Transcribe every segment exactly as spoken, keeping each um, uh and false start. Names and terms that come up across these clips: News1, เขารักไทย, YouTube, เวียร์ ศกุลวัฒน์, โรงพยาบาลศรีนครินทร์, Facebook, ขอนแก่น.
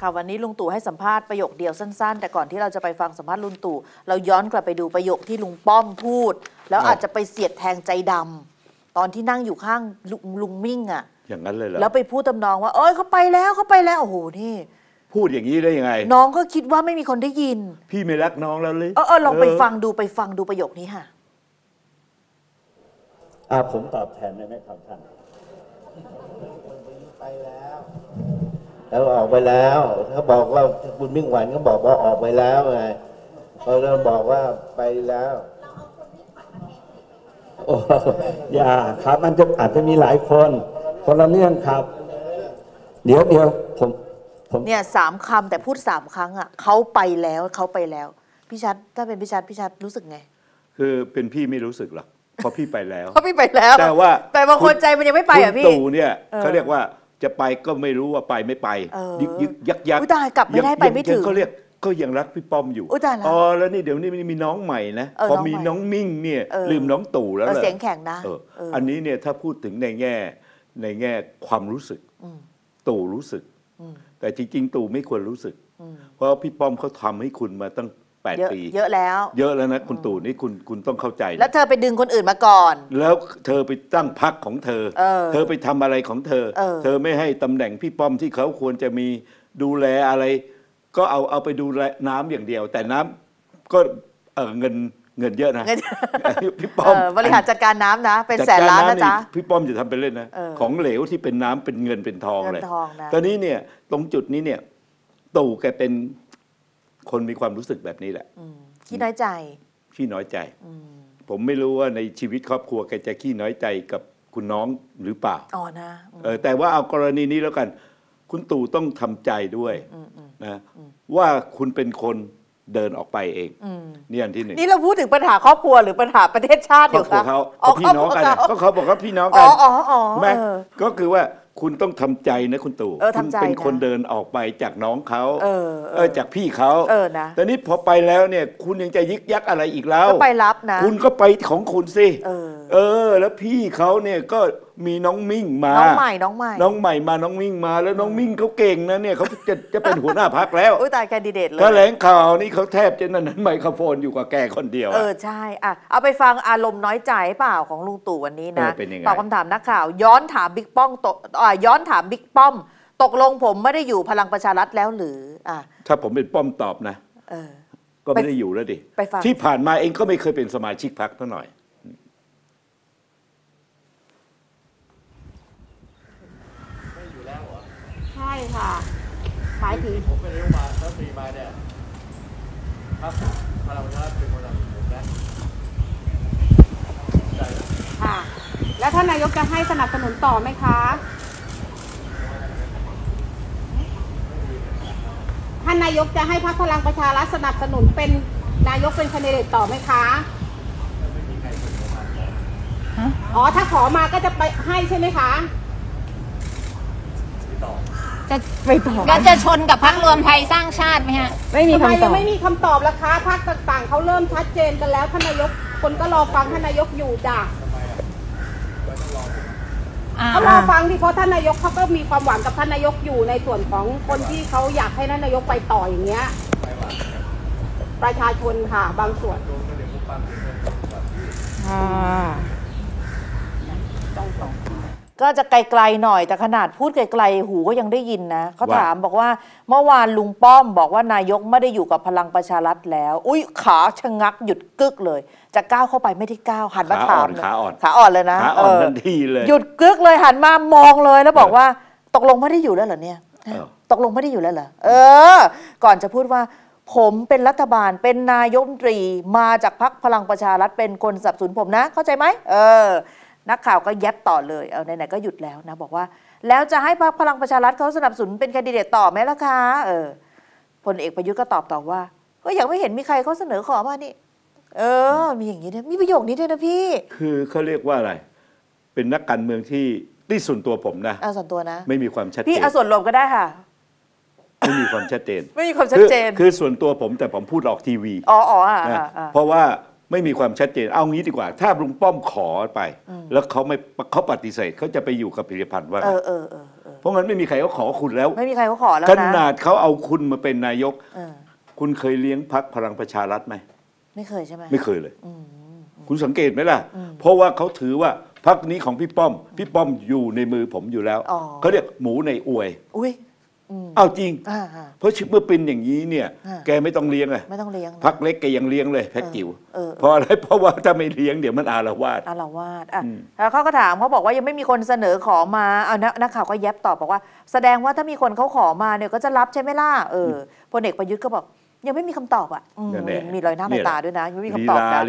ค่ะวันนี้ลุงตู่ให้สัมภาษณ์ประโยคเดียวสั้นๆแต่ก่อนที่เราจะไปฟังสัมภาษณ์ลุงตู่เราย้อนกลับไปดูประโยคที่ลุงป้อมพูดแล้วอาจจะไปเสียดแทงใจดำตอนที่นั่งอยู่ข้างลุงมิ่งอ่ะอย่างนั้นเลยเหรอแล้วไปพูดตำนองว่าเอ้ยเขาไปแล้วเขาไปแล้วโอ้โหนี่พูดอย่างนี้ได้ยังไงน้องก็คิดว่าไม่มีคนได้ยินพี่ไม่รักน้องแล้วเลยเออลองไปฟังดูไปฟังดูประโยคนี้ค่ะอ่าผมตอบแทนได้ไหมครับท่านไปแล้วแล้วออกไปแล้วเขาบอกว่าคุณมิ่งขวัญก็บอกว่าออกไปแล้วไงเขาเริ่มบอกว่าไปแล้วโอ้อย่าครับมันจะอาจจะมีหลายคนคนละเรื่องครับเดี๋ยวเดี๋ยวผมเนี่ยสามคำแต่พูดสามครั้งอ่ะเขาไปแล้วเขาไปแล้วพี่ชัดถ้าเป็นพี่ชัดพี่ชัดรู้สึกไงคือเป็นพี่ไม่รู้สึกหรอกเพราะพี่ไปแล้วเพราะพี่ไปแล้วแต่ว่าแต่บางคนใจมันยังไม่ไปอ่ะพี่ตู่เนี่ยเขาเรียกว่าจะไปก็ไม่รู้ว่าไปไม่ไปยึกยึกยักยักตายกลับไม่ได้ไปไม่ถึงเขาเรียกก็ยังรักพี่ป้อมอยู่อ๋อแล้วนี่เดี๋ยวนี้มีน้องใหม่นะพอมีน้องมิ่งเนี่ยลืมน้องตู่แล้วเลยเสียงแข็งนะอันนี้เนี่ยถ้าพูดถึงในแง่ในแง่ความรู้สึกตู่รู้สึกแต่จริงๆตู่ไม่ควรรู้สึกเพราะพี่ป้อมเขาทำให้คุณมาตั้งแปด ปีเยอะแล้วเยอะแล้วนะคุณตู่นี่คุณคุณต้องเข้าใจแล้วเธอไปดึงคนอื่นมาก่อนแล้วเธอไปตั้งพรรคของเธอเธอไปทำอะไรของเธอเธอไม่ให้ตำแหน่งพี่ป้อมที่เขาควรจะมีดูแลอะไรก็เอาเอาไปดูแลน้ำอย่างเดียวแต่น้ำก็เออเงินเงินเยอะนะพี่ป้อมบริหารจัดการน้ำนะเป็นแสนล้านนะจ๊ะพี่ป้อมจะทำเป็นเล่นนะของเหลวที่เป็นน้ำเป็นเงินเป็นทองเลยตอนนี้เนี่ยตรงจุดนี้เนี่ยตู่แกเป็นคนมีความรู้สึกแบบนี้แหละขี้น้อยใจขี้น้อยใจผมไม่รู้ว่าในชีวิตครอบครัวแกจะขี้น้อยใจกับคุณน้องหรือเปล่าอ๋อนะเออแต่ว่าเอากรณีนี้แล้วกันคุณตู่ต้องทำใจด้วยนะว่าคุณเป็นคนเดินออกไปเองนี่อันที่หนึ่งนี่เราพูดถึงปัญหาครอบครัวหรือปัญหาประเทศชาติอยู่ครับเขาพี่น้องกันก็เขาบอกว่าพี่น้องกันอ๋ออ๋อแม่ก็คือว่าคุณต้องทำใจนะคุณตู่คุณเป็นคนเดินออกไปจากน้องเขาเออจากพี่เขาเออนะแต่นี้พอไปแล้วเนี่ยคุณยังจะยึกยักอะไรอีกแล้วก็ไปรับนะคุณก็ไปของคุณสิเออแล้วพี่เขาเนี่ยก็มีน้องมิ่งมาน้องใหม่น้องใหม่น้องใหม่มาน้องมิ่งมาแล้วน้องมิ่งเขาเก่งนะเนี่ยเขาจะจะเป็นหัวหน้าพรรคแล้วอุ้ยตายแคนดิเดตเลยแถลงข่าวนี่เขาแทบจะนั่นไมโครโฟนอยู่กับแกคนเดียวเออใช่อ่ะเอาไปฟังอารมณ์น้อยใจเปล่าของลุงตู่วันนี้นะตอบคำถามนักข่าวย้อนถามบิ๊กป้อมตกย้อนถามบิ๊กป้อมตกลงผมไม่ได้อยู่พลังประชารัฐแล้วหรืออ่ะถ้าผมเป็นป้อมตอบนะก็ไม่ได้อยู่แล้วดิที่ผ่านมาเองก็ไม่เคยเป็นสมาชิกพรรคเท่าหน่อยใช่ค่ะหมายถึงผมเป็นเลี้ยวมาแล้วตีมาเนี่ยครับพลังประชารัฐเป็นคนละผมนะค่ะแล้วท่านนายกจะให้สนับสนุนต่อไหมคะท่านนายกจะให้พรรคพลังประชารัฐสนับสนุนเป็นนายกเป็นแคนดิเดตต่อไหมคะอ๋อถ้าขอมาก็จะไปให้ใช่ไหมคะจะไปต่อก็จะชนกับพรรครวมไทยสร้างชาติไหมฮะไม่มีคำตอบไม่มีคำตอบละคะพรรคต่างๆเขาเริ่มชัดเจนกันแล้วท่านนายกคนก็รอฟังท่านนายกอยู่ด่าเขารอฟังที่เพราะท่านนายกเขาก็มีความหวังกับท่านนายกอยู่ในส่วนของคนที่เขาอยากให้ท่านนายกไปต่ออย่างเงี้ยประชาชนค่ะบางส่วนก็จะไกลๆหน่อยแต่ขนาดพูดไกลๆหูก็ยังได้ยินนะเขาถามบอกว่าเมื่อวานลุงป้อมบอกว่านายกไม่ได้อยู่กับพลังประชารัฐแล้วอุ้ยขาชะงักหยุดกึกเลยจะก้าวเข้าไปไม่ได้ก้าวหันมาถามขาอ่อนขาอ่อนเลยนะขาอ่อนทันทีเลยหยุดกึกเลยหันมามองเลยแล้วบอกว่าตกลงไม่ได้อยู่แล้วเหรอเนี่ยตกลงไม่ได้อยู่แล้วเหรอเออก่อนจะพูดว่าผมเป็นรัฐบาลเป็นนายกรัฐมนตรีมาจากพรรคพลังประชารัฐเป็นคนสนับสนุนผมนะเข้าใจไหมเออนักข่าวก็ยัดต่อเลยเอาไหนๆก็หยุดแล้วนะบอกว่าแล้วจะให้พรรคพลังประชารัฐเขาสนับสนุนเป็นแคนดิเดตต่อไหมล่ะคะเออพลเอกประยุทธ์ก็ตอบต่อว่าก็ยังไม่เห็นมีใครเขาเสนอขอมานี่เออมีอย่างนี้นะมีประโยคนี้ด้วยนะพี่คือเขาเรียกว่าอะไรเป็นนักการเมืองที่ที่ส่วนตัวผมนะอ่าส่วนตัวนะไม่มีความชัดเจนพี่เอาส่วนรวมก็ได้ค่ะไม่มีความชัดเจนไม่มีความชัดเจนคือส่วนตัวผมแต่ผมพูดออกทีวีอ๋ออ๋อเพราะว่าไม่มีความชัดเจนเอางี้ดีกว่าถ้าลุงป้อมขอไปแล้วเขาไม่เขาปฏิเสธเขาจะไปอยู่กับพิริพันธ์ว่าเออเออเออ เพราะงั้นไม่มีใครเขาขอคุณแล้วไม่มีใครเขาขอแล้วนะขนาดเขาเอาคุณมาเป็นนายกคุณเคยเลี้ยงพรรคพลังประชารัฐไหมไม่เคยใช่ไหมไม่เคยเลยคุณสังเกตไหมล่ะเพราะว่าเขาถือว่าพรรคนี้ของพี่ป้อมพี่ป้อมอยู่ในมือผมอยู่แล้วเขาเรียกหมูในอวยอุ้ยเอาจริงเพราะเมื่อเป็นอย่างนี้เนี่ยแกไม่ต้องเลี้ยงเลยไม่ต้องเลี้ยงพักเล็กแกยังเลี้ยงเลยแพ็กจิ๋วเพราะอะไรเพราะว่าถ้าไม่เลี้ยงเดี๋ยวมันอาละวาดอาละวาดอ่ะแล้วเขาก็ถามเขาบอกว่ายังไม่มีคนเสนอขอมาเอานักข่าวก็แย็บตอบบอกว่าแสดงว่าถ้ามีคนเขาขอมาเนี่ยก็จะรับใช่ไหมล่ะเออพลเอกประยุทธ์ก็บอกยังไม่มีคำตอบอ่ะมีรอยหน้าในตาด้วยนะยังไม่มีคำตอบนะ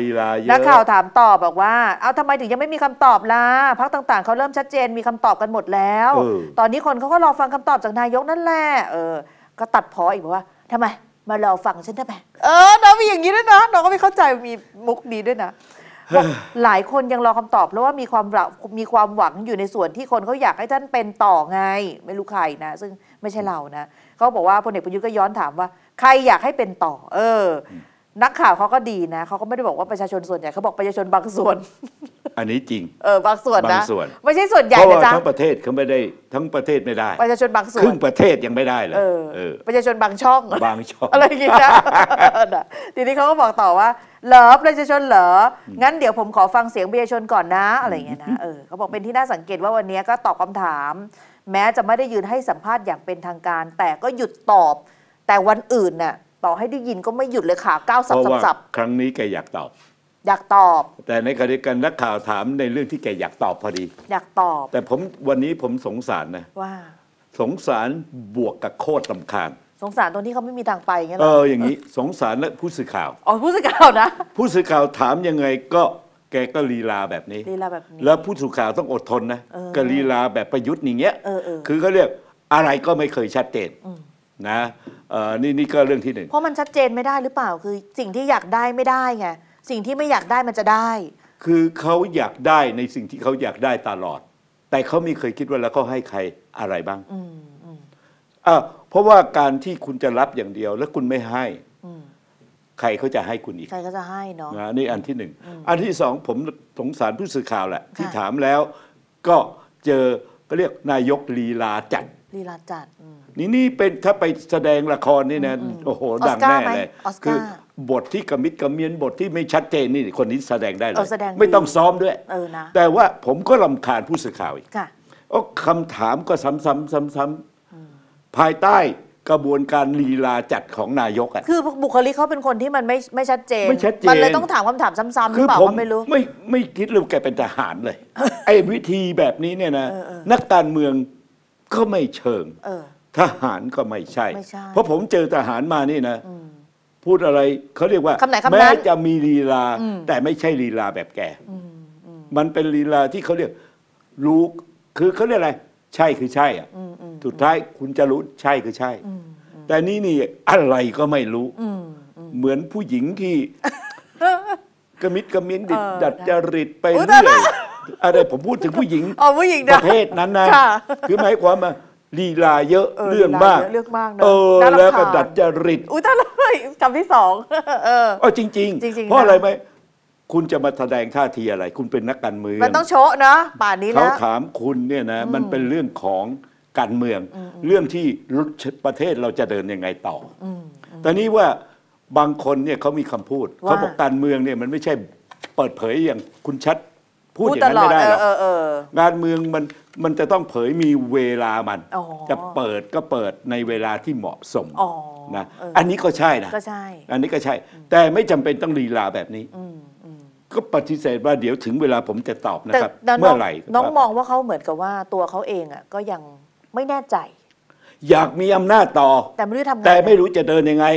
นักข่าวถามตอบบอกว่าเอาทำไมถึงยังไม่มีคำตอบล่ะพรรคต่างๆเขาเริ่มชัดเจนมีคำตอบกันหมดแล้วตอนนี้คนเขาก็รอฟังคำตอบจากนายกนั่นแหละเออก็ตัดพออีกบอกว่าทำไมมารอฟังฉันทำไมเออน้องมีอย่างนี้ด้วยนะน้องก็ไม่เข้าใจมีมุกนี้ด้วยนะหลายคนยังรอคำตอบเพราะว่ามีความมีความหวังอยู่ในส่วนที่คนเขาอยากให้ท่านเป็นต่อไงไม่รู้ใครนะซึ่งไม่ใช่เรานะเขาบอกว่าพลเอกประยุทธ์ก็ย้อนถามว่าใครอยากให้เป็นต่อเออนักข่าวเขาก็ดีนะเขาก็ไม่ได้บอกว่าประชาชนส่วนใหญ่เขาบอกประชาชนบางส่วนอันนี้จริงเออบางส่วนนะไม่ใช่ส่วนใหญ่นะจ๊ะทั้งประเทศเขาไม่ได้ทั้งประเทศไม่ได้ประชาชนบางส่วนครึ่งประเทศยังไม่ได้เลยเออประชาชนบางช่องบางช่องอะไรอย่างเงี้ยทีนี้เขาก็บอกต่อว่าเหรอประชาชนเหรองั้นเดี๋ยวผมขอฟังเสียงประชาชนก่อนนะอะไรอย่างเงี้ยนะเออเขาบอกเป็นที่น่าสังเกตว่าวันนี้ก็ตอบคำถามแม้จะไม่ได้ยืนให้สัมภาษณ์อย่างเป็นทางการแต่ก็หยุดตอบแต่วันอื่นน่ะต่อให้ได้ยินก็ไม่หยุดเลยขาก้าวสับสับครั้งนี้แกอยากตอบอยากตอบแต่ในขณะเดียวกันนักข่าวถามในเรื่องที่แกอยากตอบพอดีอยากตอบแต่ผมวันนี้ผมสงสารนะว่าสงสารบวกกับโคตรลำคาญสงสารตอนที่เขาไม่มีทางไปอย่างเงี้ยเอออย่างนี้สงสารและผู้สื่อข่าวอ๋อผู้สื่อข่าวนะผู้สื่อข่าวถามยังไงก็แกก็ลีลาแบบนี้ลีลาแบบนี้แล้วผู้สื่อข่าวต้องอดทนนะก็ลีลาแบบประยุทธ์อย่างเงี้ยคือเขาเรียกอะไรก็ไม่เคยชัดเจนนะนี่นี่ก็เรื่องที่หนึ่งเพราะมันชัดเจนไม่ได้หรือเปล่าคือสิ่งที่อยากได้ไม่ได้ไงสิ่งที่ไม่อยากได้มันจะได้คือเขาอยากได้ในสิ่งที่เขาอยากได้ตลอดแต่เขาไม่เคยคิดว่าแล้วเขาให้ใครอะไรบ้างอืมอ่ะเพราะว่าการที่คุณจะรับอย่างเดียวแล้วคุณไม่ให้ใครเขาจะให้คุณอีกใครก็จะให้เนาะนี่อันที่หนึ่งอันที่สองผมสงสารผู้สื่อข่าวแหละที่ถามแล้วก็เจอก็เรียกนายกลีลาจัดลีลาจัดนี่นี่เป็นถ้าไปแสดงละครนี่นะโอ้โหดังแน่เลยคือบทที่กระมิดกระเมียนบทที่ไม่ชัดเจนนี่คนนี้แสดงได้เลยไม่ต้องซ้อมด้วยแต่ว่าผมก็รำคาญผู้สื่อข่าวอีกโอ้คำถามก็ซ้ำๆๆภายใต้กระบวนการลีลาจัดของนายกอะคือบุคลิกเขาเป็นคนที่มันไม่ไม่ชัดเจนมันเลยต้องถามคำถามซ้ำๆหรือเปล่าก็ไม่รู้ไม่ไม่คิดเลยแกเป็นทหารเลยไอ้วิธีแบบนี้เนี่ยนะนักการเมืองก็ไม่เชิงทหารก็ไม่ใช่เพราะผมเจอทหารมานี่นะพูดอะไรเขาเรียกว่าแม้จะมีลีลาแต่ไม่ใช่ลีลาแบบแกมันเป็นลีลาที่เขาเรียกรู้คือเขาเรียกอะไรใช่คือใช่อ่ะสุดท้ายคุณจะรู้ใช่คือใช่แต่นี่นี่อะไรก็ไม่รู้เหมือนผู้หญิงที่กระมิดกระเมี้ยนดัดจริตไปเรื่อยอะไรผมพูดถึงผู้หญิงประเภทนั้นนะคือหมายความว่าลีลาเยอะเรื่องมากเรื่องมากเออแล้วก็ดัดจริตอุ้ยตาเลยคำที่สองเอออ๋อจริงจริงเพราะอะไรไหมคุณจะมาแสดงท่าทีอะไรคุณเป็นนักการเมืองมันต้องโชว์นะป่านนี้นะเขาถามคุณเนี่ยนะมันเป็นเรื่องของการเมืองเรื่องที่ประเทศเราจะเดินยังไงต่อแต่นี่ว่าบางคนเนี่ยเขามีคำพูดเขาบอกการเมืองเนี่ยมันไม่ใช่เปิดเผยอย่างคุณชัดพูดอย่างนั้นไม่ได้หรอกงานเมืองมันมันจะต้องเผยมีเวลามันจะเปิดก็เปิดในเวลาที่เหมาะสมนะอันนี้ก็ใช่นะอันนี้ก็ใช่แต่ไม่จำเป็นต้องลีลาแบบนี้ก็ปฏิเสธว่าเดี๋ยวถึงเวลาผมจะตอบนะครับเมื่อไหร่น้องมองว่าเขาเหมือนกับว่าตัวเขาเองอ่ะก็ยังไม่แน่ใจอยากมีอำนาจต่อแต่ไม่รู้ทำไงแต่ไม่รู้จะเดินยังไง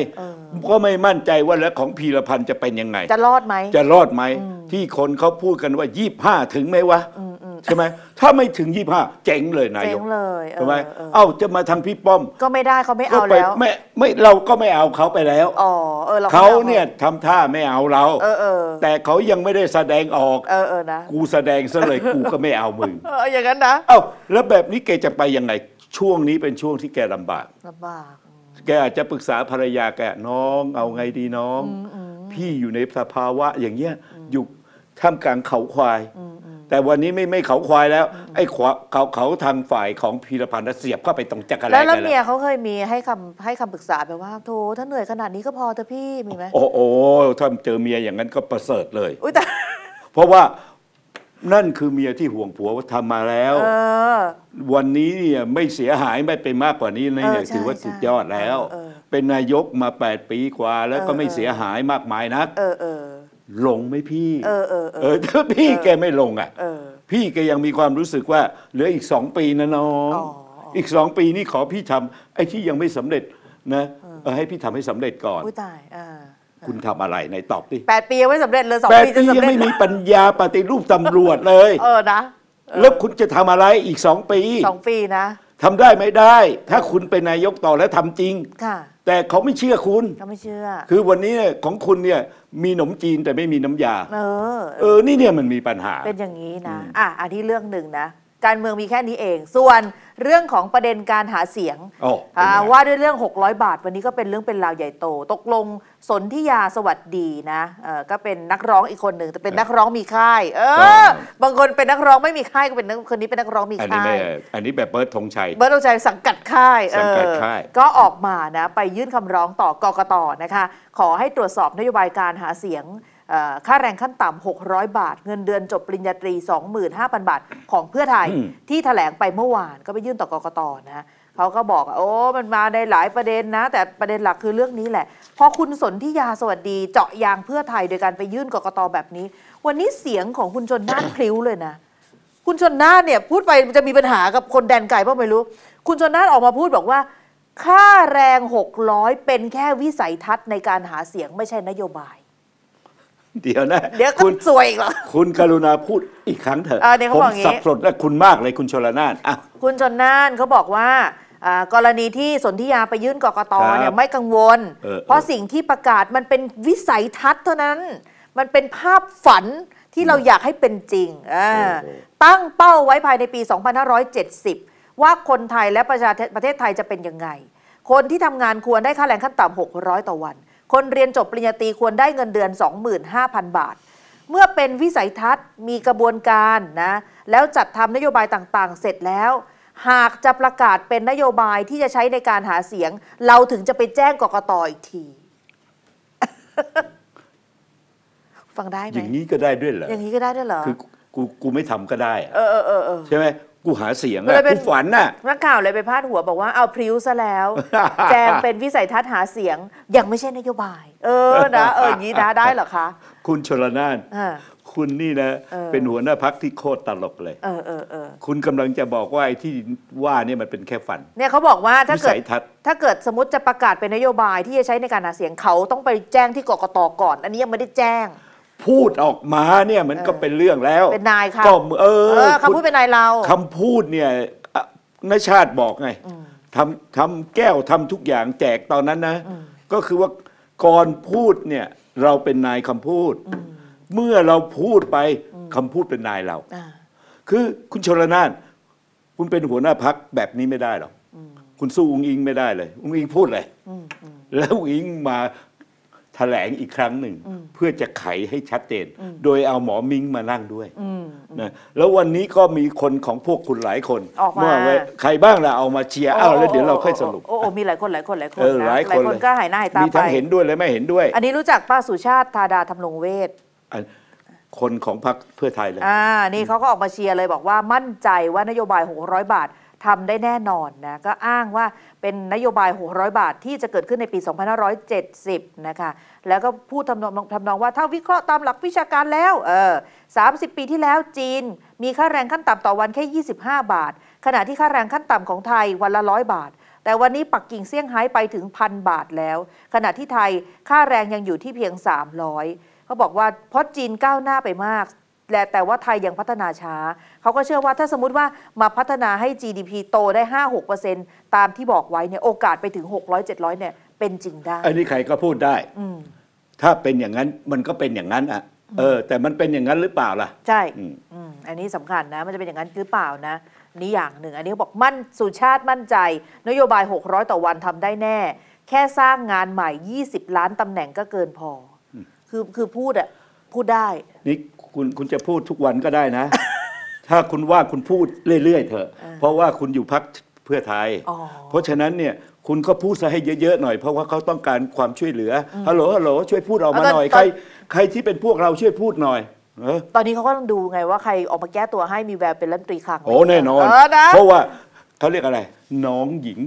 ก็ไม่มั่นใจว่าแล้วของพีรพันธ์จะเป็นยังไงจะรอดไหมจะรอดไหมที่คนเขาพูดกันว่ายี่สิบห้าถึงไหมวะใช่ไหมถ้าไม่ถึงยี่สิบห้าเจ๋งเลยนายกเจ๋งเลยใช่ไหมเอ้าจะมาทางพี่ป้อมก็ไม่ได้เขาไม่เอาแล้วไม่ไม่เราก็ไม่เอาเขาไปแล้วอ๋อเออเขาเนี่ยทำท่าไม่เอาเราเออเออแต่เขายังไม่ได้แสดงออกเออเออนะกูแสดงซะเลยกูก็ไม่เอามึงเอออย่างนั้นนะเอ้าแล้วแบบนี้แกจะไปยังไงช่วงนี้เป็นช่วงที่แกลำบากลำบากแกอาจจะปรึกษาภรรยาแกน้องเอาไงดีน้องพี่อยู่ในสภาวะอย่างเงี้ยอยู่ท่ามกลางเขาควายแต่ แต่วันนี้ไม่ไม่เขาควายแล้วไอ้เขาเขาทางฝ่ายของพีรพันธ์เสียบเข้าไปตรงจักรแลแล้วเมียเขาเคยมีให้คำให้คำปรึกษาแบบว่าโธ่ถ้าเหนื่อยขนาดนี้ก็พอเถอะพี่มีไหมโอ้โหถ้าเจอเมียอย่างนั้นก็ประเสริฐเลยเพราะว่านั่นคือเมียที่ห่วงผัวว่าทำมาแล้ววันนี้เนี่ยไม่เสียหายไม่เป็นมากกว่านี้เลยเนี่ยถือว่าสุดยอดแล้วเป็นนายกมาแปดปีกว่าแล้วก็ไม่เสียหายมากมายนักหลงไหมพี่เออเออเออถ้าพี่แกไม่ลงอ่ะพี่แกยังมีความรู้สึกว่าเหลืออีกสองปีนะน้องอีกสองปีนี่ขอพี่ทำไอ้ที่ยังไม่สำเร็จนะให้พี่ทำให้สำเร็จก่อนตายคุณทำอะไรในตอบดิแปดปียังไม่สำเร็จเลยสองปียังไม่มีปัญญาปฏิรูปตำรวจเลยเออนะแล้วคุณจะทำอะไรอีกสองปีสองปีนะทำได้ไม่ได้ถ้าคุณเป็นนายกต่อและทำจริงค่ะแต่เขาไม่เชื่อคุณเขาไม่เชื่อคือวันนี้ของคุณเนี่ยมีขนมจีนแต่ไม่มีน้ำยาเออเออนี่เนี่ยมันมีปัญหาเป็นอย่างนี้นะอ่ะอันที่เรื่องหนึ่งนะการเมืองมีแค่นี้เองส่วนเรื่องของประเด็นการหาเสียงว่าด้วยเรื่องหกร้อยบาทวันนี้ก็เป็นเรื่องเป็นราวใหญ่โตตกลงสนธิยาสวัสดีนะก็เป็นนักร้องอีกคนหนึ่งแต่เป็นนักร้องมีค่ายเออบางคนเป็นนักร้องไม่มีค่ายก็เป็นคนนี้เป็นนักร้องมีค่ายอันนี้แบบเบิร์ดธงชัยเบิร์ดธงชัยสังกัดค่ายสังกัดค่ายก็ออกมานะไปยื่นคำร้องต่อกกต.นะคะขอให้ตรวจสอบนโยบายการหาเสียงค่าแรงขั้นต่ำหกร้อยบาทเงินเดือนจบปริญญาตรี สองหมื่นห้าพัน บาทของเพื่อไทยที่แถลงไปเมื่อวานก็ไปยื่นต่อกกต.นะเขาก็บอกโอ้มันมาในหลายประเด็นนะแต่ประเด็นหลักคือเรื่องนี้แหละพอคุณสนธิยาสวัสดีเจาะยางเพื่อไทยโดยการไปยื่นกกต.แบบนี้วันนี้เสียงของคุณชนน่านพลิ้วเลยนะคุณชนน่านเนี่ยพูดไปจะมีปัญหากับคนแดนไกลป่ะไม่รู้คุณชนน่านออกมาพูดบอกว่าค่าแรงหกร้อยเป็นแค่วิสัยทัศน์ในการหาเสียงไม่ใช่นโยบายเดี๋ยวนะเดี๋ยวคุณสวยอีกเหรอคุณกรุณาพูดอีกครั้งเถอะผมสับสนและคุณมากเลยคุณชลน่านคุณชลน่านเขาบอกว่ากรณีที่สนธิยาไปยื่นกกต.เนี่ยไม่กังวลเพราะสิ่งที่ประกาศมันเป็นวิสัยทัศน์เท่านั้นมันเป็นภาพฝันที่เราอยากให้เป็นจริงตั้งเป้าไว้ภายในปี สองพันห้าร้อยเจ็ดสิบ ว่าคนไทยและประเทศไทยจะเป็นยังไงคนที่ทำงานควรได้ค่าแรงขั้นต่ำหกร้อยต่อวันคนเรียนจบปริญญาตรีควรได้เงินเดือน สองหมื่นห้าพัน บาทเมื่อเป็นวิสัยทัศน์มีกระบวนการนะแล้วจัดทำนโยบายต่างๆเสร็จแล้วหากจะประกาศเป็นนโยบายที่จะใช้ในการหาเสียงเราถึงจะไปแจ้งกกต.อีกทีฟังได้ไหมอย่างนี้ก็ได้ด้วยเหรออย่างนี้ก็ได้ด้วยเหรอคือกูกูไม่ทำก็ได้เออเออเออใช่ไหมกูหาเสียงอะกูฝันน่ะนักข่าวเลยไปพาดหัวบอกว่าเอาพริ้วซะแล้วแจมเป็นวิสัยทัศน์หาเสียงยังไม่ใช่นโยบายเออนะเอออย่างนี้นะได้เหรอคะคุณชลน่านคุณนี่นะเป็นหัวหน้าพรรคที่โคตรตลกเลยเออเออเออคุณกำลังจะบอกว่าไอ้ที่ว่าเนี่ยมันเป็นแค่ฝันเนี่ยเขาบอกว่าถ้าเกิดถ้าเกิดสมมติจะประกาศเป็นนโยบายที่จะใช้ในการหาเสียงเขาต้องไปแจ้งที่กกต.ก่อนอันนี้ยังไม่ได้แจ้งพูดออกมาเนี่ยมันก็เป็นเรื่องแล้วเป็นนายค่ะก็เออคำพูดเป็นนายเราคำพูดเนี่ยนชาติบอกไงทำทำแก้วทำทุกอย่างแจกตอนนั้นนะก็คือว่าก่อนพูดเนี่ยเราเป็นนายคำพูดเมื่อเราพูดไปคำพูดเป็นนายเราคือคุณชลน่านคุณเป็นหัวหน้าพรรคแบบนี้ไม่ได้หรอกคุณสู้อุ้งอิงไม่ได้เลยอุ้งอิงพูดเลยแล้วอุ้งอิงมาแถลงอีกครั้งหนึ่งเพื่อจะไขให้ชัดเจนโดยเอาหมอมิ้งมานั่งด้วยนะแล้ววันนี้ก็มีคนของพวกคุณหลายคนออกมาใครบ้างล่ะเอามาเชียร์อ้าวแล้วเดี๋ยวเราค่อยสรุปโอ้โหมีหลายคนหลายคนหลายคนหลายคนก็หายหน้าหายตาไปมีทั้งเห็นด้วยและไม่เห็นด้วยอันนี้รู้จักป้าสุชาติธาดาธำรงเวชคนของพรรคเพื่อไทยเลยอ่านี่เขาก็ออกมาเชียร์เลยบอกว่ามั่นใจว่านโยบายหกร้อยบาททำได้แน่นอนนะก็อ้างว่าเป็นนโยบายหกร้อยบาทที่จะเกิดขึ้นในปีสองพันห้าร้อยเจ็ดสิบนะคะแล้วก็พูดทำนองทำนองว่าถ้าวิเคราะห์ตามหลักวิชาการแล้วเออสามสิบปีที่แล้วจีนมีค่าแรงขั้นต่ำต่อวันแค่ยี่สิบห้าบาทขณะที่ค่าแรงขั้นต่ำของไทยวันละหนึ่งร้อยบาทแต่วันนี้ปักกิ่งเซี่ยงไฮ้ไปถึง หนึ่งพัน บาทแล้วขณะที่ไทยค่าแรงยังอยู่ที่เพียงสามร้อยเขาบอกว่าเพราะจีนก้าวหน้าไปมากแต่ว่าไทยยังพัฒนาช้าเขาก็เชื่อว่าถ้าสมมติว่ามาพัฒนาให้ จี ดี พี โตได้ ห้าถึงหกเปอร์เซ็นต์ ตามที่บอกไว้เนี่ยโอกาสไปถึง หกร้อยเจ็ดร้อย เนี่ยเป็นจริงได้อันนี้ใครก็พูดได้ถ้าเป็นอย่างนั้นมันก็เป็นอย่างนั้นอ่ะเออแต่มันเป็นอย่างนั้นหรือเปล่าล่ะใช่อันนี้สำคัญนะมันจะเป็นอย่างนั้นหรือเปล่านะนี่อย่างหนึ่งอันนี้เขาบอกมั่นสุชาติมั่นใจนโยบายหกร้อยต่อวันทำได้แน่แค่สร้างงานใหม่ยี่สิบล้านตำแหน่งก็เกินพอคือคือพูดอ่ะพูดได้นี่คุณคุณจะพูดทุกวันก็ได้นะ ถ้าคุณว่าคุณพูดเรื่อยๆเถอะเพราะว่าคุณอยู่พรรคเพื่อไทยเพราะฉะนั้นเนี่ยคุณก็พูดซะให้เยอะๆหน่อยเพราะว่าเขาต้องการความช่วยเหลือฮัลโหลฮัลโหลช่วยพูดออกมาหน่อยใครใครที่เป็นพวกเราช่วยพูดหน่อยตอนนี้เขาก็ต้องดูไงว่าใครออกมาแก้ตัวให้มีแววเป็นรัฐมนตรีคลังโอ้แน่นอนเพราะว่าเขาเรียกอะไรน้องหญิง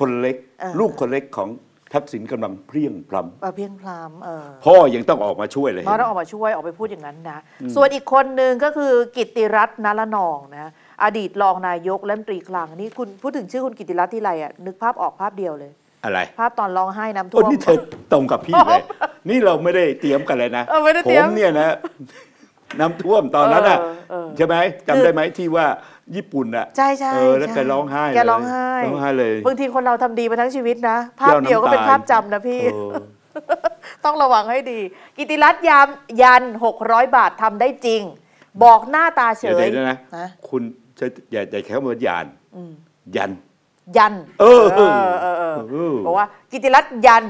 คนเล็กลูกคนเล็กของทักษิณกำลังเพรียงพรำเพรียงพรำพ่อยังต้องออกมาช่วยเลยพ่อต้องออกมาช่วยออกไปพูดอย่างนั้นนะส่วนอีกคนหนึ่งก็คือกิตติรัตน์ ณ ระนองนะอดีตรองนายกและรัฐมนตรีคลังนี่คุณพูดถึงชื่อคุณกิตติรัตน์ที่ไรอ่ะนึกภาพออกภาพเดียวเลยอะไรภาพตอนร้องไห้น้ำท่วมนี่เธอตรงกับพี่เลยนี่เราไม่ได้เตรียมกันเลยนะผมเนี่ยนะน้ำท่วมตอนนั้นอ่ะใช่ไหมจำได้ไหมที่ว่าญี่ปุ่นอ่ะใช่ใช่แล้วแกร้องไห้แกร้องไห้ร้องไห้เลยบางทีคนเราทำดีมาทั้งชีวิตนะภาพเดียวก็เป็นภาพจำนะพี่ต้องระวังให้ดีกิตติรัตน์ยันหกร้อยบาททำได้จริงบอกหน้าตาเฉยนะคุณอย่าใจแข็งเหมือนยานยันยันเออเออบอกว่ากิตติรัตน์ยัน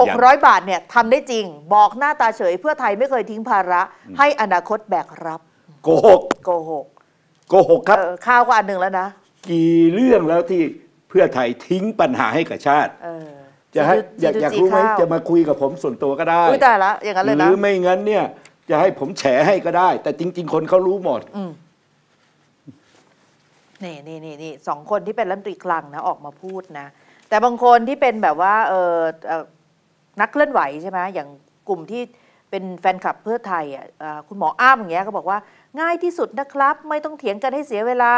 หกร้อยบาทเนี่ยทำได้จริงบอกหน้าตาเฉยเพื่อไทยไม่เคยทิ้งภาระให้อนาคตแบกรับโกหกโกหกโกหกครับข้าวก็อันหนึ่งแล้วนะกี่เรื่องแล้วที่เพื่อไทยทิ้งปัญหาให้กับชาติจะให้อยากอยากรู้ไหมจะมาคุยกับผมส่วนตัวก็ได้ได้ละอย่างนั้นเลยนะหรือไม่งั้นเนี่ยจะให้ผมแฉให้ก็ได้แต่จริงๆคนเขารู้หมดนี่นี่นี่นี่สองคนที่เป็นรัฐมนตรีคลังนะออกมาพูดนะแต่บางคนที่เป็นแบบว่าเออนักเคลื่อนไหวใช่ไหมอย่างกลุ่มที่เป็นแฟนคลับเพื่อไทยอ่ะคุณหมออ้ามอย่างเงี้ยก็บอกว่าง่ายที่สุดนะครับไม่ต้องเถียงกันให้เสียเวลา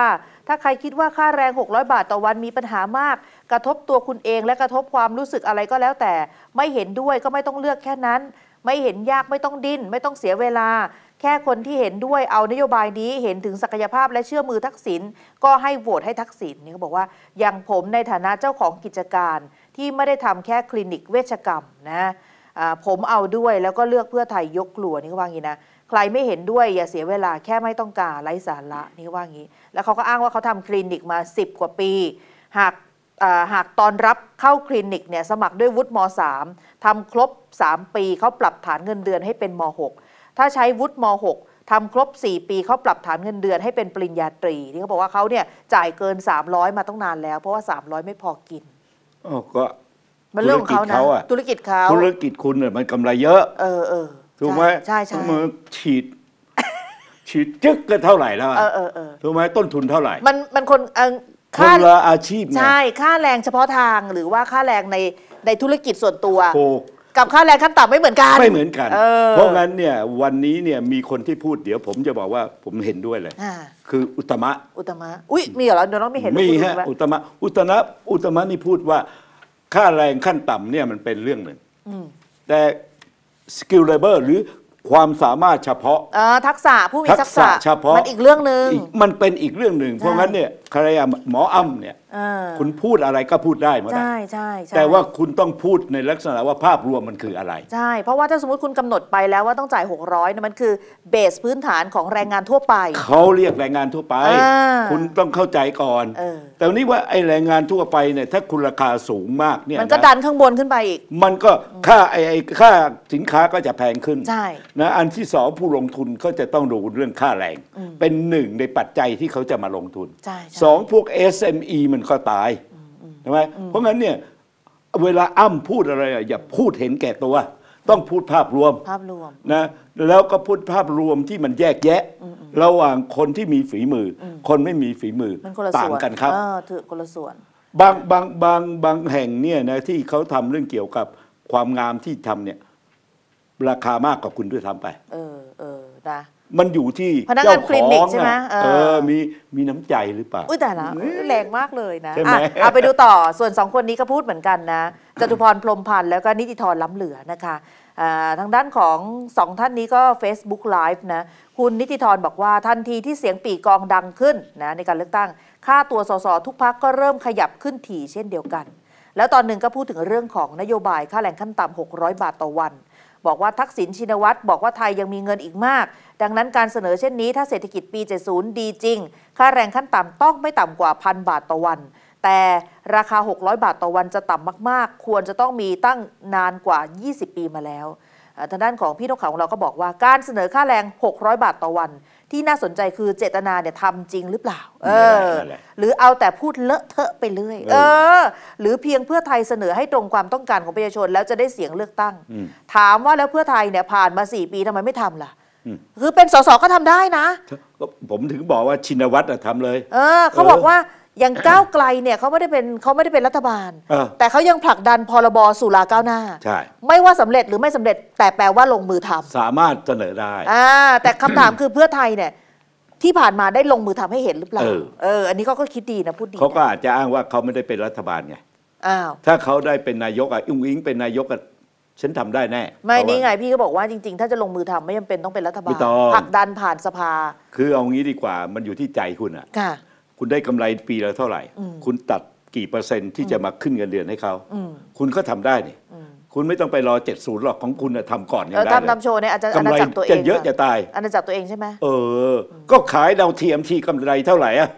ถ้าใครคิดว่าค่าแรงหกร้อยบาทต่อวันมีปัญหามากกระทบตัวคุณเองและกระทบความรู้สึกอะไรก็แล้วแต่ไม่เห็นด้วยก็ไม่ต้องเลือกแค่นั้นไม่เห็นยากไม่ต้องดิ้นไม่ต้องเสียเวลาแค่คนที่เห็นด้วยเอานโยบายนี้เห็นถึงศักยภาพและเชื่อมือทักษิณก็ให้โหวตให้ทักษิณนี่เขาบอกว่าอย่างผมในฐานะเจ้าของกิจการที่ไม่ได้ทำแค่คลินิกเวชกรรมนะผมเอาด้วยแล้วก็เลือกเพื่อไทยยกกลัวนี่เขาว่างี้นะใครไม่เห็นด้วยอย่าเสียเวลาแค่ไม่ต้องการไร้สาระนี่เขาว่างี้แล้วเขาก็อ้างว่าเขาทำคลินิกมาสิบกว่าปีหากหากตอนรับเข้าคลินิกเนี่ยสมัครด้วยวุฒิมอสามทำครบสามปีเขาปรับฐานเงินเดือนให้เป็นมอหกถ้าใช้วุฒิมอหกทำครบสี่ปีเขาปรับฐานเงินเดือนให้เป็นปริญญาตรีที่เขาบอกว่าเขาเนี่ยจ่ายเกินสามร้อยมาตั้งนานแล้วเพราะว่าสามร้อยไม่พอกินอ๋อก็มันเรื่องของเขานะธุรกิจเขาธุรกิจคุณเนี่ยมันกำไรเยอะเออเออถูกไหมใช่ใช่มือฉีดฉีดจึ๊กก็เท่าไหร่แล้วเออเออเออถูกไหมต้นทุนเท่าไหร่มันมันคนคนละอาชีพใช่ค่าแรงเฉพาะทางหรือว่าค่าแรงในในธุรกิจส่วนตัวกับค่าแรงขั้นต่ำไม่เหมือนกันไม่เหมือนกันเพราะงั้นเนี่ยวันนี้เนี่ยมีคนที่พูดเดี๋ยวผมจะบอกว่าผมเห็นด้วยเลยคืออุตตมะอุตตมะอุ้ยมีเหรอเดี๋ยวน้องไม่เห็นมีฮะอุตตมะอุตตมะอุตตมะนี่พูดว่าค่าแรงขั้นต่ำเนี่ยมันเป็นเรื่องหนึ่งแต่สกิลเลเบอร์หรือความสามารถเฉพาะทักษะผู้มีทักษะเฉพาะมันอีกเรื่องหนึ่งมันเป็นอีกเรื่องหนึ่งเพราะงั้นเนี่ยใครหมออ้ำเนี่ยคุณพูดอะไรก็พูดได้หมดใช่ใช่แต่ว่าคุณต้องพูดในลักษณะว่าภาพรวมมันคืออะไรใช่เพราะว่าถ้าสมมติคุณกำหนดไปแล้วว่าต้องจ่ายหกร้อยเนี่ยมันคือเบสพื้นฐานของแรงงานทั่วไปเขาเรียกแรงงานทั่วไปคุณต้องเข้าใจก่อนแต่วันนี้ว่าไอแรงงานทั่วไปเนี่ยถ้าคุณราคาสูงมากเนี่ยมันก็ดันข้างบนขึ้นไปอีกมันก็ค่าไอค่าสินค้าก็จะแพงขึ้นใช่นะอันที่สองผู้ลงทุนก็จะต้องดูเรื่องค่าแรงเป็นหนึ่งในปัจจัยที่เขาจะมาลงทุนสองพวก เอส เอ็ม อี มันก็ตายใช่ไหมเพราะงั้นเนี่ยเวลาอ้ำพูดอะไรอย่าพูดเห็นแก่ตัวต้องพูดภาพรวมภาพรวมนะแล้วก็พูดภาพรวมที่มันแยกแยะระหว่างคนที่มีฝีมือคนไม่มีฝีมือต่างกันครับถือคนละส่วนบางบางบางบางแห่งเนี่ยนะที่เขาทำเรื่องเกี่ยวกับความงามที่ทำเนี่ยราคามากกว่าคุณด้วยทำไปเออเออนะมันอยู่ที่เจ้าของใช่ไหมเออมีมีน้ำใจหรือเปล่าอุ้ยแต่ละแรงมากเลยนะเอาไปดูต่อส่วนสองคนนี้ก็พูดเหมือนกันนะจตุพรพรหมพันธ์แล้วก็นิติธรล้ำเหลือนะคะทางด้านของสองท่านนี้ก็ Facebook Live นะคุณนิติธรบอกว่าทันทีที่เสียงปี่กองดังขึ้นนะในการเลือกตั้งค่าตัวสสทุกพรรคก็เริ่มขยับขึ้นถี่เช่นเดียวกันแล้วตอนหนึ่งก็พูดถึงเรื่องของนโยบายค่าแรงขั้นต่ำหกร้อยบาทต่อวันบอกว่าทักษิณชินวัตรบอกว่าไทยยังมีเงินอีกมากดังนั้นการเสนอเช่นนี้ถ้าเศรษฐกิจปีเจ็ดสิบดีจริงค่าแรงขั้นต่ำต้องไม่ต่ำกว่าพันบาทต่อวันแต่ราคาหกร้อยบาทต่อวันจะต่ำมากๆควรจะต้องมีตั้งนานกว่ายี่สิบปีมาแล้วทางด้านของพี่นกเขาของเราก็บอกว่าการเสนอค่าแรงหกร้อยบาทต่อวัน ที่น่าสนใจคือเจตนาเนี่ยทำจริงหรือเปล่าเออหรือเอาแต่พูดเลอะเทอะไปเรื่อยเออหรือเพียงเพื่อไทยเสนอให้ตรงความต้องการของประชาชนแล้วจะได้เสียงเลือกตั้งถามว่าแล้วเพื่อไทยเนี่ยผ่านมาสี่ปีทำไมไม่ทำล่ะคือเป็นสสก็ทำได้นะผมถึงบอกว่าชินวัตรทำเลยเออเขาบอกว่าอย่างก้าวไกลเนี่ยเขาไม่ได้เป็นเขาไม่ได้เป็นรัฐบาลแต่เขายังผลักดันพรบสุราก้าวหน้าใช่ไม่ว่าสำเร็จหรือไม่สำเร็จแต่แปลว่าลงมือทำสามารถเสนอได้อ่าแต่คำถามคือเพื่อไทยเนี่ยที่ผ่านมาได้ลงมือทำให้เห็นหรือเปล่าเอออันนี้เขาก็คิดดีนะพูดดีเขาก็อาจจะอ้างว่าเขาไม่ได้เป็นรัฐบาลไงอ้าวถ้าเขาได้เป็นนายกอ่ะอุ้งอิงเป็นนายกอ่ะฉันทำได้แน่ไม่นี่ไงพี่ก็บอกว่าจริงๆถ้าจะลงมือทำไม่จำเป็นต้องเป็นรัฐบาลผลักดันผ่านสภาคือเอางี้ดีกว่ามันอยู่ที่ใจคุณอ่ะค่ะคุณได้กำไรปีละเท่าไหร่คุณตัดกี่เปอร์เซ็นต์ที่จะมาขึ้นเงินเดือนให้เขาคุณก็ทำได้นี่คุณไม่ต้องไปรอเจ็ดสิบหรอกของคุณทำก่อนอย่างได้ทำทำโชว์เนี่ยอาจจะกำไรจะเยอะจะตายอาณาจักรตัวเองใช่ไหมเออก็ขายดาวเทียมที่กำไรเท่าไหร่อ่ะ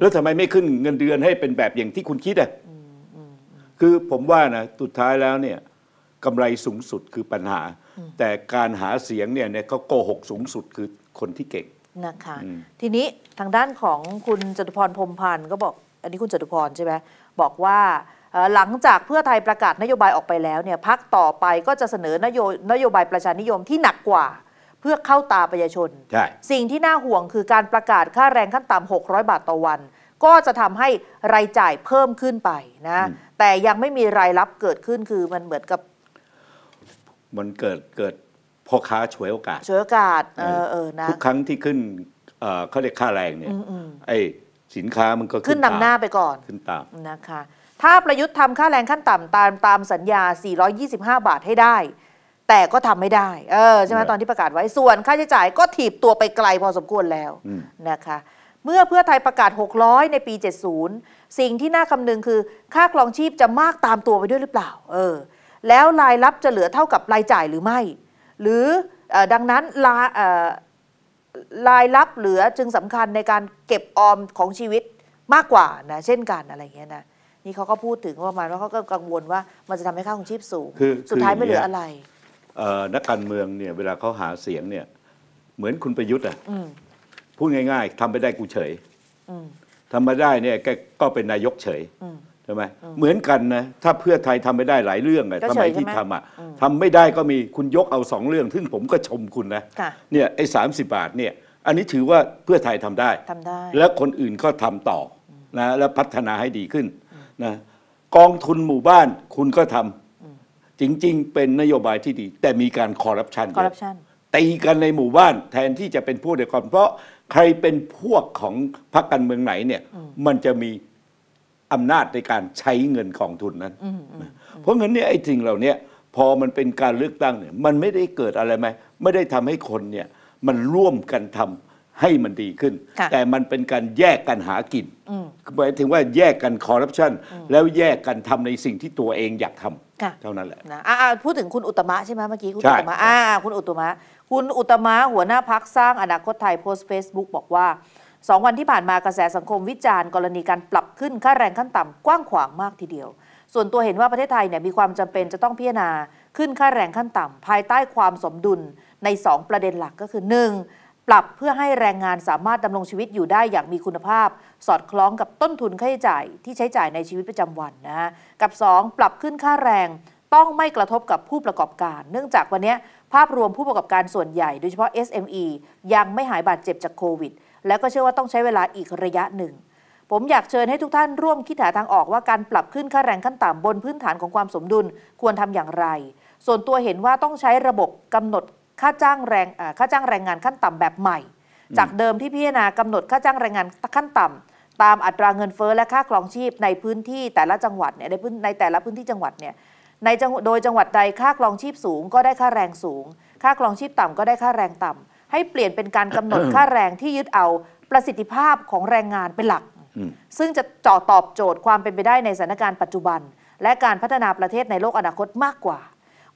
แล้วทำไมไม่ขึ้นเงินเดือนให้เป็นแบบอย่างที่คุณคิดอ่ะคือผมว่านะสุดท้ายแล้วเนี่ยกำไรสูงสุดคือปัญหาแต่การหาเสียงเนี่ยเนี่ยเขาโกหกสูงสุดคือคนที่เก่งนะคะทีนี้ทางด้านของคุณจตุพรพรหมพันธ์ก็บอกอันนี้คุณจตุพรใช่ไหมบอกว่าหลังจากเพื่อไทยประกาศนโยบายออกไปแล้วเนี่ยพรรคต่อไปก็จะเสนอนโยนโยบายประชานิยมที่หนักกว่าเพื่อเข้าตาประชาชนสิ่งที่น่าห่วงคือการประกาศค่าแรงขั้นต่ำหกร้อยบาทต่อวันก็จะทำให้รายจ่ายเพิ่มขึ้นไปนะแต่ยังไม่มีรายรับเกิดขึ้นคือมันเหมือนกับมันเกิดเกิดพ่อค้าฉวยโอกาสฉวยโอกาสเออเออนะทุกครั้งที่ขึ้นเขาเรียกค่าแรงเนี่ยไอ้สินค้ามันก็ขึ้นนำหน้าไปก่อนขึ้นตามนะคะถ้าประยุทธ์ทำค่าแรงขั้นต่ำตามตามสัญญาสี่ร้อยยี่สิบห้าบาทให้ได้แต่ก็ทำไม่ได้เออใช่ไหมตอนที่ประกาศไว้ส่วนค่าใช้จ่ายก็ถีบตัวไปไกลพอสมควรแล้วนะคะเมื่อเพื่อไทยประกาศหกร้อยในปีเจ็ดสิบสิ่งที่น่าคำนึงคือค่าครองชีพจะมากตามตัวไปด้วยหรือเปล่าเออแล้วรายรับจะเหลือเท่ากับรายจ่ายหรือไม่หรือดังนั้นรายรายรับเหลือจึงสำคัญในการเก็บออมของชีวิตมากกว่านะเช่นกันอะไรเงี้ยนะนี่เขาก็พูดถึงประมาณว่าเขาก็กังวลว่ามันจะทำให้ค่าของชีพสูงสุดท้ายไม่เหลืออะไรนักการเมืองเนี่ยเวลาเขาหาเสียงเนี่ยเหมือนคุณประยุทธ์อ่ะพูดง่ายๆทำไปได้กูเฉยทำมาได้เนี่ยก็เป็นนายกเฉยใช่ไหมเหมือนกันนะถ้าเพื่อไทยทำไม่ได้หลายเรื่องอะทำไมที่ทำอะทำไม่ได้ก็มีคุณยกเอาสองเรื่องซึ่งผมก็ชมคุณนะเนี่ยไอ้สามสิบบาทเนี่ยอันนี้ถือว่าเพื่อไทยทำได้ทำได้และคนอื่นก็ทำต่อนะและพัฒนาให้ดีขึ้นนะกองทุนหมู่บ้านคุณก็ทำจริงๆเป็นนโยบายที่ดีแต่มีการคอร์รัปชันคอร์รัปชันตีกันในหมู่บ้านแทนที่จะเป็นพวกเดียวกันเพราะใครเป็นพวกของพรรคการเมืองไหนเนี่ยมันจะมีอำนาจในการใช้เงินกองทุนนั้นเพราะงั้นเนี่ยไอ้สิ่งเหล่านี้พอมันเป็นการเลือกตั้งเนี่ยมันไม่ได้เกิดอะไรไหมไม่ได้ทำให้คนเนี่ยมันร่วมกันทำให้มันดีขึ้นแต่มันเป็นการแยกกันหากินหมายถึงว่าแยกกันคอร์รัปชันแล้วแยกกันทำในสิ่งที่ตัวเองอยากทำเท่านั้นแหละนะพูดถึงคุณอุตตมะใช่ไหมเมื่อกี้คุณอุตตมะคุณอุตตมะคุณอุตตมะหัวหน้าพรรคสร้างอนาคตไทยโพสต์ เฟซบุ๊ก บอกว่าสองวันที่ผ่านมากระแสสังคมวิจารณ์กรณีการปรับขึ้นค่าแรงขั้นต่ำกว้างขวางมากทีเดียวส่วนตัวเห็นว่าประเทศไทยเนี่ยมีความจำเป็นจะต้องพิจารณาขึ้นค่าแรงขั้นต่ำภายใต้ความสมดุลในสองประเด็นหลักก็คือ หนึ่ง ปรับเพื่อให้แรงงานสามารถดำรงชีวิตอยู่ได้อย่างมีคุณภาพสอดคล้องกับต้นทุนค่าใช้จ่ายที่ใช้จ่ายในชีวิตประจำวันนะฮะกับสองปรับขึ้นค่าแรงต้องไม่กระทบกับผู้ประกอบการเนื่องจากวันนี้ภาพรวมผู้ประกอบการส่วนใหญ่โดยเฉพาะ เอส เอ็ม อี ยังไม่หายบาดเจ็บจากโควิดแล้วก็เชื่อว่าต้องใช้เวลาอีกระยะหนึ่งผมอยากเชิญให้ทุกท่านร่วมคิดหาทางออกว่าการปรับขึ้นค่าแรงขั้นต่ำบนพื้นฐานของความสมดุลควรทำอย่างไรส่วนตัวเห็นว่าต้องใช้ระบบกำหนดค่าจ้างแรงค่าจ้างแรงงานขั้นต่ำแบบใหม่จากเดิมที่พิจารณากำหนดค่าจ้างแรงงานขั้นต่ำตามอัตราเงินเฟ้อและค่าครองชีพในพื้นที่แต่ละจังหวัดเนี่ยในพื้นในแต่ละพื้นที่จังหวัดเนี่ยในโดยจังหวัดใดค่าครองชีพสูงก็ได้ค่าแรงสูงค่าครองชีพต่ำก็ได้ค่าแรงต่ำให้เปลี่ยนเป็นการกำหนดค่าแรงที่ยึดเอาประสิทธิภาพของแรงงานเป็นหลักซึ่งจะเจาะตอบโจทย์ความเป็นไปได้ในสถานการณ์ปัจจุบันและการพัฒนาประเทศในโลกอนาคตมากกว่า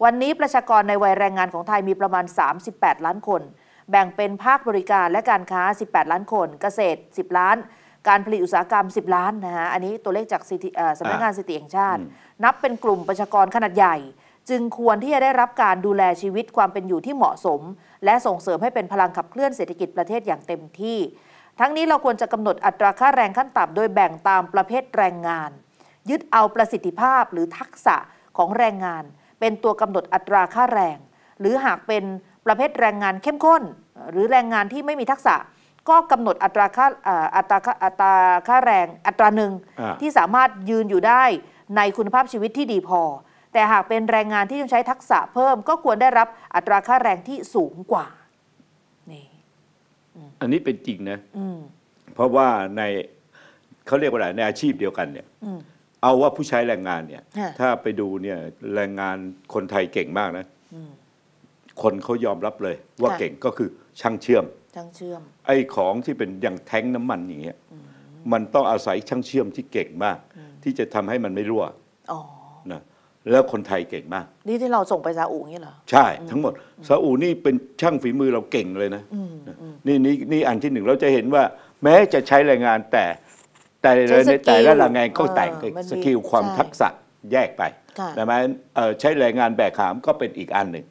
วันนี้ประชากรในวัยแรงงานของไทยมีประมาณสามสิบแปดล้านคนแบ่งเป็นภาคบริการและการค้าสิบแปดล้านคนเกษตรสิบล้านการผลิตอุตสาหกรรมสิบล้านนะฮะอันนี้ตัวเลขจากสำนักงานสถิติแห่งชาตินับเป็นกลุ่มประชากรขนาดใหญ่ จึงควรที่จะได้รับการดูแลชีวิตความเป็นอยู่ที่เหมาะสมและส่งเสริมให้เป็นพลังขับเคลื่อนเศรษฐกิจประเทศอย่างเต็มที่ทั้งนี้เราควรจะกำหนดอัตราค่าแรงขั้นต่ำโดยแบ่งตามประเภทแรงงานยึดเอาประสิทธิภาพหรือทักษะของแรงงานเป็นตัวกำหนดอัตราค่าแรงหรือหากเป็นประเภทแรงงานเข้มข้นหรือแรงงานที่ไม่มีทักษะก็กำหนดอัตราค่าอัตราอัตราค่าแรงอัตราหนึ่งที่สามารถยืนอยู่ได้ในคุณภาพชีวิตที่ดีพอแต่หากเป็นแรงงานที่ต้องใช้ทักษะเพิ่มก็ควรได้รับอัตราค่าแรงที่สูงกว่านี่อันนี้เป็นจริงนะเพราะว่าในเขาเรียกว่าอะไรในอาชีพเดียวกันเนี่ยเอาว่าผู้ใช้แรงงานเนี่ยถ้าไปดูเนี่ยแรงงานคนไทยเก่งมากนะคนเขายอมรับเลยว่าเก่งก็คือช่างเชื่อมช่างเชื่อมไอ้ของที่เป็นอย่างแท้งน้ำมันอย่างเงี้ยมันต้องอาศัยช่างเชื่อมที่เก่งมากที่จะทำให้มันไม่รั่วนะแล้วคนไทยเก่งมากนี่ที่เราส่งไปซาอุนี่เหรอใช่ทั้งหมดซาอุนี่เป็นช่างฝีมือเราเก่งเลยนะนี่นี่นี่อันที่หนึ่งเราจะเห็นว่าแม้จะใช้แรงงานแต่แต่แต่ละแรงงานก็แต่งสกิลความทักษะแยกไปใช่ไหมใช้แรงงานแบกหามก็เป็นอีกอันหนึ่ง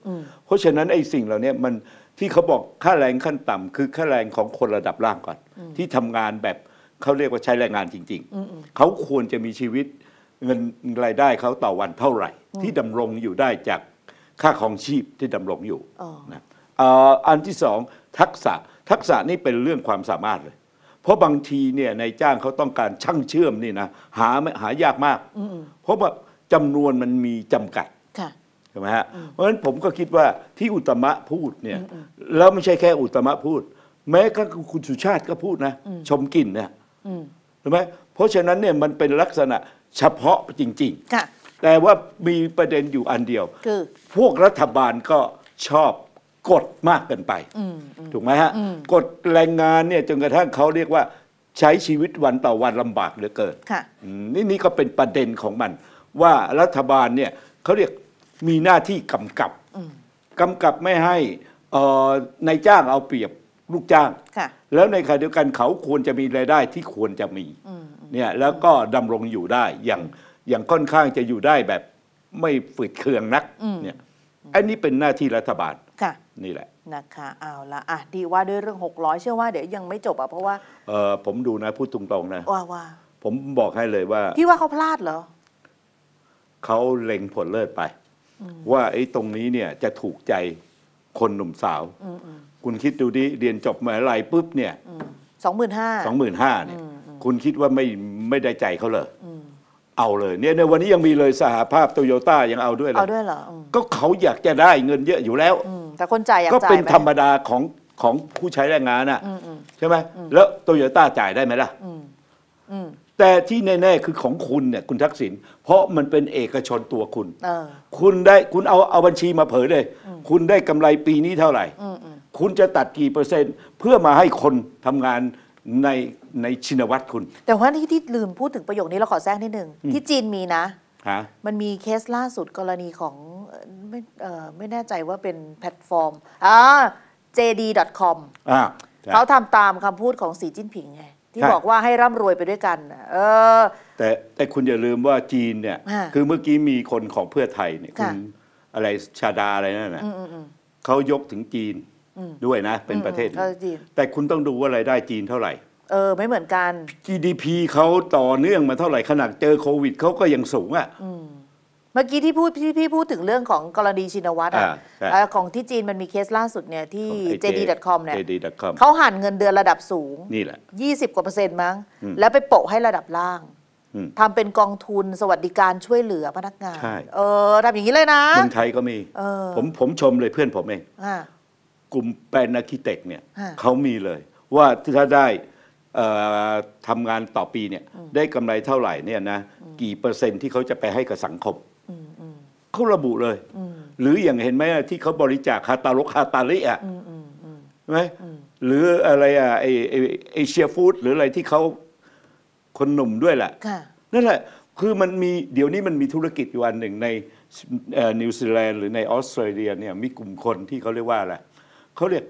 เพราะฉะนั้นไอ้สิ่งเหล่านี้มันที่เขาบอกค่าแรงขั้นต่ำคือค่าแรงของคนระดับล่างก่อนที่ทำงานแบบเขาเรียกว่าใช้แรงงานจริงๆเขาควรจะมีชีวิตเงินรายได้เขาต่อวันเท่าไหร่ที่ดำรงอยู่ได้จากค่าของชีพที่ดำรงอยู่นะอันที่สองทักษะทักษะนี่เป็นเรื่องความสามารถเลยเพราะบางทีเนี่ยนายจ้างเขาต้องการช่างเชื่อมนี่นะหาหายากมากเพราะว่าจำนวนมันมีจำกัดใช่ไหมฮะเพราะฉะนั้นผมก็คิดว่าที่อุตมะพูดเนี่ยแล้วไม่ใช่แค่อุตมะพูดแม้ก็คุณสุชาติก็พูดนะชมกลิ่นเนี่ยใช่ไหมเพราะฉะนั้นเนี่ยมันเป็นลักษณะเฉพาะจริงๆแต่ว่ามีประเด็นอยู่อันเดียวคือพวกรัฐบาลก็ชอบกดมากเกินไปถูกไหมฮะกดแรงงานเนี่ยจนกระทั่งเขาเรียกว่าใช้ชีวิตวันต่อวันลำบากเหลือเกินนี่นี่ก็เป็นประเด็นของมันว่ารัฐบาลเนี่ยเขาเรียกมีหน้าที่กำกับกำกับไม่ให้นายจ้างเอาเปรียบลูกจ้างแล้วในขณะเดียวกันเขาควรจะมีรายได้ที่ควรจะมีเนี่ยแล้วก็ดำรงอยู่ได้อย่างอย่างค่อนข้างจะอยู่ได้แบบไม่ฝืดเคืองนักเนี่ยอันนี้เป็นหน้าที่รัฐบาลนี่แหละนะคะเอาละอ่ะดีว่าด้วยเรื่องหกร้อยเชื่อว่าเดี๋ยวยังไม่จบอ่ะเพราะว่าเออผมดูนะพูดตรงๆนะว่าว่าผมบอกให้เลยว่าพี่ว่าเขาพลาดเหรอเขาเล็งผลเลิศไปว่าไอ้ตรงนี้เนี่ยจะถูกใจคนหนุ่มสาวคุณคิดดูดิเรียนจบมหาลัยปุ๊บเนี่ยสองหมื่นห้าสองหมื่นห้าเนี่ยคุณคิดว่าไม่ไม่ได้ใจเขาเลยเอาเลยเนี่ยในวันนี้ยังมีเลยสหภาพโตโยต้ายังเอาด้วยเลยเอาด้วยเหรอก็เขาอยากจะได้เงินเยอะอยู่แล้วแต่คนจ่ายอยากจ่ายก็เป็นธรรมดาของของผู้ใช้แรงงานน่ะใช่ไหมแล้วโตโยต้าจ่ายได้ไหมล่ะแต่ที่แน่ๆคือของคุณเนี่ยคุณทักษิณเพราะมันเป็นเอกชนตัวคุณคุณได้คุณเอาเอาบัญชีมาเผยเลยคุณได้กำไรปีนี้เท่าไหร่คุณจะตัดกี่เปอร์เซ็นต์เพื่อมาให้คนทำงานในในชินวัตรคุณแต่ว่าที่ที่ลืมพูดถึงประโยคนี้เราขอแทรกนิดหนึ่งที่จีนมีนะมันมีเคสล่าสุดกรณีของไม่ไม่แน่ใจว่าเป็นแพลตฟอร์มอ่า เจ ดี ดอท คอม เขาทำตามคำพูดของสีจิ้นผิงไงที่บอกว่าให้ร่ำรวยไปด้วยกันเออแต่แต่คุณอย่าลืมว่าจีนเนี่ยคือเมื่อกี้มีคนของเพื่อไทยเนี่ยคุณอะไรชาดาอะไรนั่นนะเขายกถึงจีนด้วยนะเป็นประเทศแต่คุณต้องดูว่ารายได้จีนเท่าไหร่เออไม่เหมือนกัน จี ดี พี เขาต่อเนื่องมาเท่าไหร่ขนาดเจอโควิดเขาก็ยังสูงอ่ะเมื่อกี้ที่พูดพี่พี่พูดถึงเรื่องของกรณีชินวัตรอ่ะของที่จีนมันมีเคสล่าสุดเนี่ยที่ เจ ดี ดอท คอม เนี่ยเขาหันเงินเดือนระดับสูงนี่แหละยี่สิบกว่าเปอร์เซ็นต์มั้งแล้วไปโปะให้ระดับล่างทำเป็นกองทุนสวัสดิการช่วยเหลือพนักงานเออทำอย่างนี้เลยนะคนไทยก็มีผมผมชมเลยเพื่อนผมเองกลุ่มแปลนอาร์คิเทคเนี่ยเขามีเลยว่าถ้าได้ทำงานต่อปีเนี่ยได้กำไรเท่าไหร่เนี่ยนะกี่เปอร์เซ็นต์ที่เขาจะไปให้กับสังคมเขาระบุเลยหรืออย่างเห็นไหมที่เขาบริจาคคาตาลกคาตาลิอ่ะใช่ไหมหรืออะไรอ่ะไอเอเชียฟู้ดหรืออะไรที่เขาคนหนุ่มด้วยแหละนั่นแหละคือมันมีเดี๋ยวนี้มันมีธุรกิจอยู่อันหนึ่งในนิวซีแลนด์หรือในออสเตรเลียเนี่ยมีกลุ่มคนที่เขาเรียกว่าอะไรเขาเรียก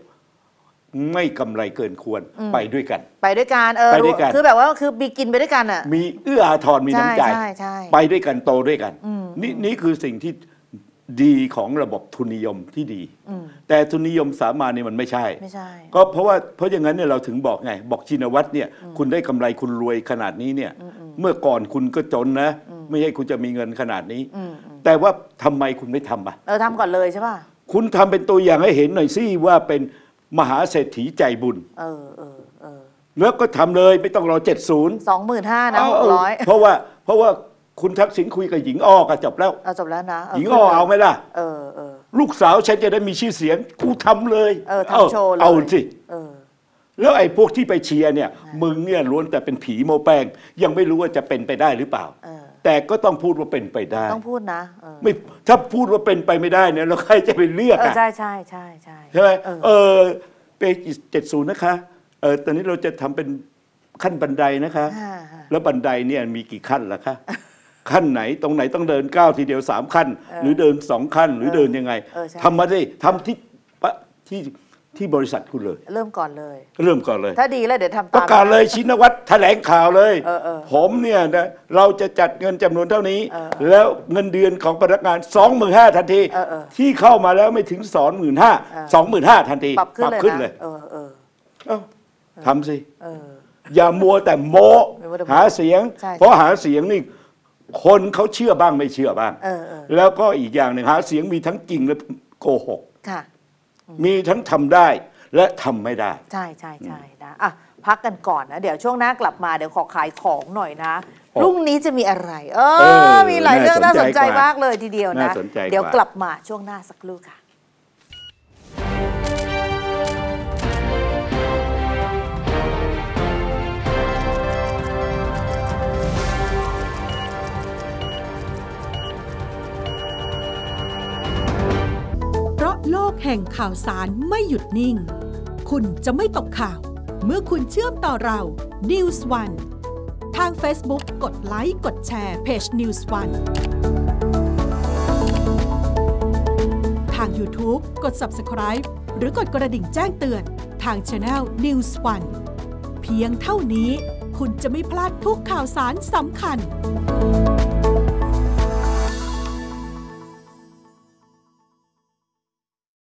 ไม่กำไรเกินควรไปด้วยกันไปด้วยกันเออคือแบบว่าคือมีกินไปด้วยกันอ่ะมีเอื้ออาทรมีน้ำใจไปด้วยกันโตด้วยกันนี่นี่คือสิ่งที่ ดีของระบบทุนนิยมที่ดีแต่ทุนนิยมสามัญนี่มันไม่ใช่ไม่ใช่ก็เพราะว่าเพราะอย่างนั้นเนี่ยเราถึงบอกไงบอกชินวัตรเนี่ยคุณได้กำไรคุณรวยขนาดนี้เนี่ยเมื่อก่อนคุณก็จนนะไม่ใช่คุณจะมีเงินขนาดนี้แต่ว่าทำไมคุณไม่ทำอ่ะเออทำก่อนเลยใช่ป่ะคุณทำเป็นตัวอย่างให้เห็นหน่อยสิว่าเป็นมหาเศรษฐีใจบุญเออเออเออแล้วก็ทำเลยไม่ต้องรอเจ็ดศูนย์สองหมื่นห้านะหกร้อยเพราะว่าเพราะว่าคุณทักษิณคุยกับหญิงอ้อก็จบแล้วจบแล้วนะหญิงอ้อเอาไหมล่ะเออเออลูกสาวฉันจะได้มีชื่อเสียงกูทำเลยเออทำโชว์เลยเอาสิเออแล้วไอ้พวกที่ไปเชียร์เนี่ยมึงเนี่ยล้วนแต่เป็นผีโมแป้งยังไม่รู้ว่าจะเป็นไปได้หรือเปล่าแต่ก็ต้องพูดว่าเป็นไปได้ต้องพูดนะไม่ถ้าพูดว่าเป็นไปไม่ได้เนี่ยแล้วใครจะไปเลือกอ่ะใช่ใช่ใช่ใช่ใช่ไหมเออไปเจ็ดศูนย์นะคะเออตอนนี้เราจะทำเป็นขั้นบันไดนะคะแล้วบันไดเนี่ยมีกี่ขั้นล่ะคะขั้นไหนตรงไหนต้องเดินก้าวทีเดียวสามขั้นหรือเดินสองขั้นหรือเดินยังไงทำมาได้ทำที่ที่ที่บริษัทคุณเลยเริ่มก่อนเลยเริ่มก่อนเลยถ้าดีแล้วเดี๋ยวทำตามประกาศเลยชินวัตรแถลงข่าวเลยผมเนี่ยนะเราจะจัดเงินจำนวนเท่านี้แล้วเงินเดือนของพนักงาน สองหมื่นห้าพัน ทันทีที่เข้ามาแล้วไม่ถึง สองหมื่นห้าพัน สองหมื่นห้าพัน ทันทีปรับขึ้นเลยทำสิอย่ามัวแต่โมหาเสียงเพราะหาเสียงนี่คนเขาเชื่อบ้างไม่เชื่อบ้างแล้วก็อีกอย่างหนึ่งหาเสียงมีทั้งจริงและโกหกมีทั้งทำได้และทำไม่ได้ใช่ใช่ใช่นะอ่ะพักกันก่อนนะเดี๋ยวช่วงหน้ากลับมาเดี๋ยวขอขายของหน่อยนะรุ่งนี้จะมีอะไรเออมีหลายเรื่องน่าสนใจมากเลยทีเดียวนะเดี๋ยวกลับมาช่วงหน้าสักครู่ค่ะโลกแห่งข่าวสารไม่หยุดนิ่งคุณจะไม่ตกข่าวเมื่อคุณเชื่อมต่อเรา นิวส์วัน ทาง Facebook กดไลค์กดแชร์เพจ นิวส์วัน ทาง YouTube กด ซับสไครบ์ หรือกดกระดิ่งแจ้งเตือนทาง แชนแนล นิวส์วัน เพียงเท่านี้คุณจะไม่พลาดทุกข่าวสารสำคัญ